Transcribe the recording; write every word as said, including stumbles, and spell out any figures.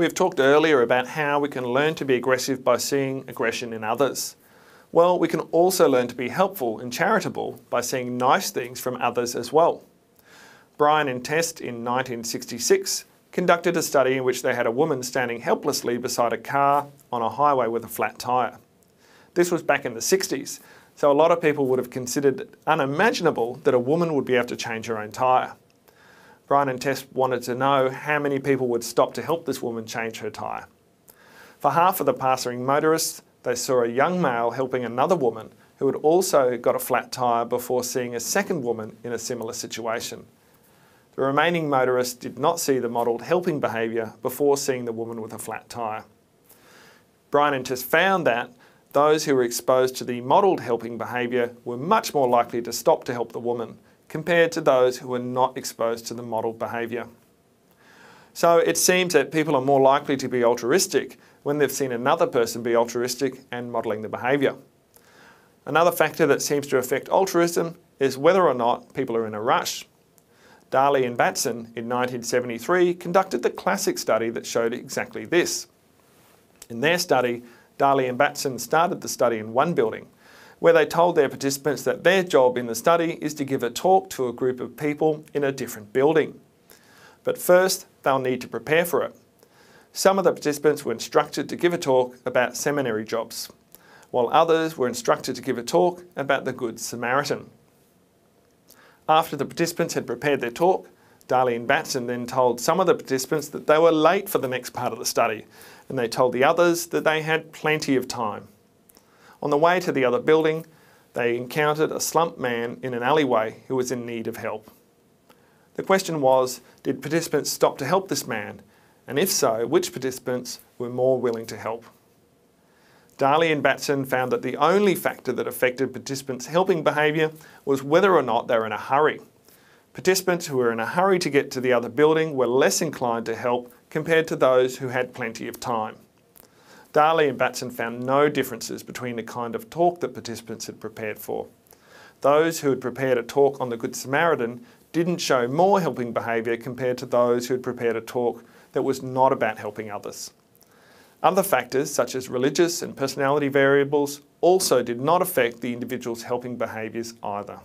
We have talked earlier about how we can learn to be aggressive by seeing aggression in others. Well, we can also learn to be helpful and charitable by seeing nice things from others as well. Bryan and Test in nineteen sixty-six conducted a study in which they had a woman standing helplessly beside a car on a highway with a flat tyre. This was back in the sixties, so a lot of people would have considered it unimaginable that a woman would be able to change her own tyre. Bryan and Tess wanted to know how many people would stop to help this woman change her tyre. For half of the passing motorists, they saw a young male helping another woman who had also got a flat tyre before seeing a second woman in a similar situation. The remaining motorists did not see the modelled helping behaviour before seeing the woman with a flat tyre. Bryan and Tess found that those who were exposed to the modelled helping behaviour were much more likely to stop to help the woman compared to those who were not exposed to the modelled behaviour. So it seems that people are more likely to be altruistic when they've seen another person be altruistic and modelling the behaviour. Another factor that seems to affect altruism is whether or not people are in a rush. Darley and Batson in nineteen seventy-three conducted the classic study that showed exactly this. In their study, Darley and Batson started the study in one building, where they told their participants that their job in the study is to give a talk to a group of people in a different building. But first, they'll need to prepare for it. Some of the participants were instructed to give a talk about seminary jobs, while others were instructed to give a talk about the Good Samaritan. After the participants had prepared their talk, Darley and Batson then told some of the participants that they were late for the next part of the study, and they told the others that they had plenty of time. On the way to the other building, they encountered a slumped man in an alleyway who was in need of help. The question was, did participants stop to help this man? And if so, which participants were more willing to help? Darley and Batson found that the only factor that affected participants' helping behaviour was whether or not they were in a hurry. Participants who were in a hurry to get to the other building were less inclined to help compared to those who had plenty of time. Darley and Batson found no differences between the kind of talk that participants had prepared for. Those who had prepared a talk on the Good Samaritan didn't show more helping behaviour compared to those who had prepared a talk that was not about helping others. Other factors, such as religious and personality variables, also did not affect the individual's helping behaviours either.